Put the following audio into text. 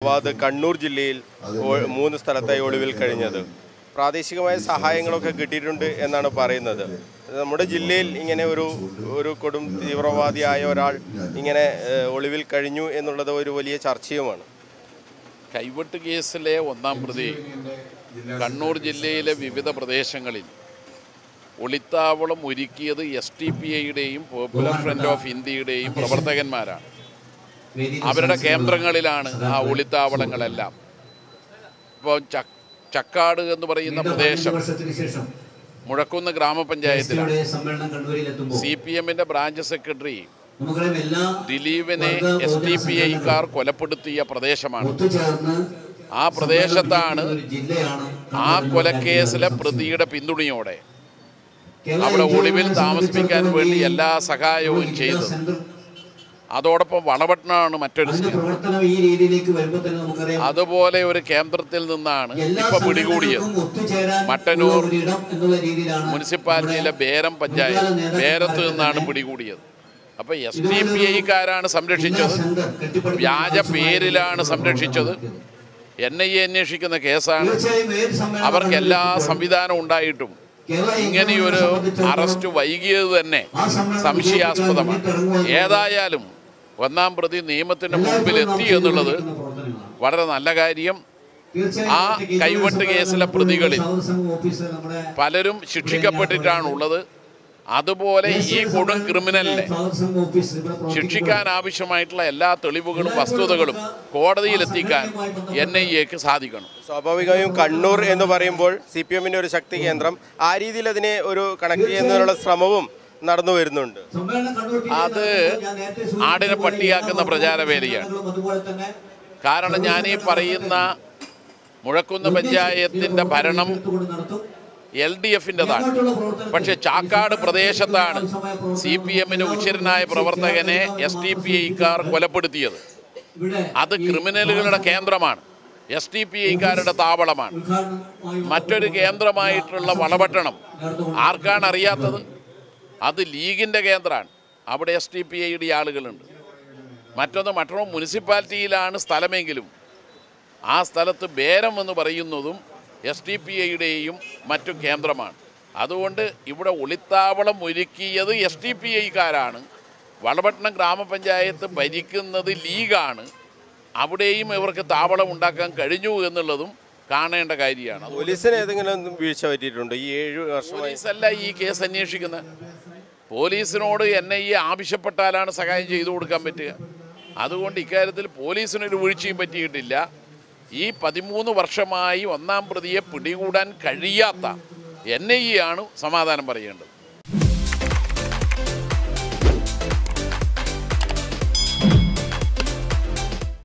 The Kannur Jilil, Moon Starata Yodil Karinada. Pradeshika Sahai and Loka Kititund and Parinada. The Moda Jilil, Ingenu, Kodum, Ivrava, the Ayoral, Ingene, Olivil Karinu, and Ladavilia Charchiman. Kaibut Kesele, Wandampradi, Kannur Jilil, Vivida Pradeshangalin. Ulita Volam Udiki, the SDPI Day, Popular Friend of India Day, Propertagan Mara. അവരുടെ കേന്ദ്രങ്ങളിലാണ് ആ ഒളിത്താവളങ്ങളെല്ലാം ഇപ്പോൾ ചക്കാട് എന്ന് പറയുന്ന പ്രദേശം മുഴക്കുന്ന് ഗ്രാമപഞ്ചായത്തിലാണ് സിപിഎമ്മിന്റെ branch secretary ദിലീപിനെ എസ്ഡിപിഐ കാർ കൊലപ്പെടുത്തിയ പ്രദേശമാണ് ആ പ്രദേശത്താണ് ആ കൊലക്കേസിലെ പ്രതിയുടെ പിന്തുണയോടെ അവിടെ ഒളിവിൽ താമസിപ്പിക്കാൻ വേണ്ടി എല്ലാ സഹായവും ചെയ്തു അതോടൊപ്പം വളവട്ടനാണ് മറ്റൊരു അതുപോലെ ഒരു കേന്ദ്രത്തിൽ നിന്നാണ് ഇപ്പോൾ പിടികൂടിയത് മട്ടന്നൂർ മുനിസിപ്പാലിറ്റിയിലെ ബേരം പഞ്ചായത്ത് ബേരത്ത് നിന്നാണ് പിടികൂടിയത് അപ്പോൾ എസ്ഡിപിഐക്കാരാണ് സംരക്ഷിച്ചത് വ്യാജ പേരിലാണ് സംരക്ഷിച്ചത് എൻഐഎ അന്വേഷിക്കുന്ന കേസാണ് അവർക്ക് എല്ലാ സംവിധാനവും ഉണ്ടായിട്ടും ഇങ്ങനെയൊരു അറസ്റ്റ് വൈകിയത് തന്നെ സംശയാസ്പദമാണ് ഏതായാലും ഒന്നാം പ്രതി നിയമത്തിന്റെ മുമ്പിൽ എത്തി എന്നുള്ളത് വളരെ നല്ല കാര്യം ആ കൈവെട്ട് കേസിലെ പ്രതികളിൽ പലരും ശിക്ഷിക്കപ്പെട്ടിട്ടാണുള്ളത് അതുപോലെ ഈ കൊടും ക്രിമിനലിനെ ശിക്ഷിക്കാൻ ആവശ്യമായിട്ടുള്ള എല്ലാ തെളിവുകളും വസ്തുതകളും കോടതിയിൽ എത്തിക്കാൻ എൻഐഎക്ക് സാധിക്കണം സ്വാഭാവികമായും കണ്ണൂർ എന്ന് പറയുമ്പോൾ സിപിഎമ്മിന്റെ ഒരു ശക്തി കേന്ദ്രം ആ രീതിയിൽ അതിനെ ഒരു കണക്ട് ചെയ്യുന്നതിനുള്ള ശ്രമവും നടന്നു വരുന്നുണ്ട് അത് ആടിനെ പട്ടിയാക്കുന്ന പ്രചാരവേദിയാണ് കാരണം ഞാനീ പറയുന്ന മുഴക്കുന്ന് പഞ്ചായത്തിന്റെ ഭരണം എൽഡിഎഫിന്റെതാണ് പക്ഷെ ചാക്കാട് പ്രദേശത്താണ് സിപിഎമ്മിന് ഉച്ചരനായ പ്രവർത്തകനെ എസ്ഡിപിഐക്കാർ കൊലപ്പെടുത്തിയത് അത് ക്രിമിനലുകളുടെ കേന്ദ്രമാണ് എസ്ഡിപിഐക്കാരുടെ താവളമാണ് മറ്റൊരു കേന്ദ്രമായിട്ടുള്ള വളപട്ടണം ആർക്കാണ് അറിയാത്തത് അത് ലീഗിന്റെ കേന്ദ്രമാണ് അവിടെ എസ്ഡിപിഐയുടെ ആളുകളുണ്ട് മറ്റൊന്ന് മറ്റൊന്നും മുനിസിപ്പാലിറ്റിയിലാണ് സ്ഥലമെങ്കിലും ആ സ്ഥലത്ത് ബേരം എന്ന് പറയുന്നതും എസ്ഡിപിഐയുടെയും മറ്റു കേന്ദ്രമാണ് അതുകൊണ്ട് ഇവിടെ ഒളിത്താവളം ഒരുക്കിയത് എസ്ഡിപിഐക്കാരാണ് വളപട്ടണം ഗ്രാമപഞ്ചായത്ത് ഭരിക്കുന്നത് ലീഗാണ് അവിടെയും ഇവർക്ക് താവളം ഉണ്ടാക്കാൻ കഴിഞ്ഞു എന്നുള്ളതും കാണേണ്ട കാര്യമാണ് പോലീസിന് ഏതെങ്കിലും വീഴ്ച പറ്റിയിട്ടുണ്ട് ഈ 7 വർഷമായി അല്ല ഈ കേസ് അന്വേഷിക്കുന്ന പോലീസിനോട് എൻഐഎ ആവശ്യപ്പെട്ടാലാണ് സഹായം ചെയ്തു കൊടുക്കാൻ പറ്റുക അതുകൊണ്ട് ഇക്കാര്യത്തിൽ പോലീസിനൊരു വീഴ്ചയും പറ്റിയിട്ടില്ല ഈ 13 വർഷമായി ഒന്നാം പ്രതിയെ പിടികൂടാൻ കഴിയാത്ത എൻഐഎയാണ് സമാധാനം പറയേണ്ടത്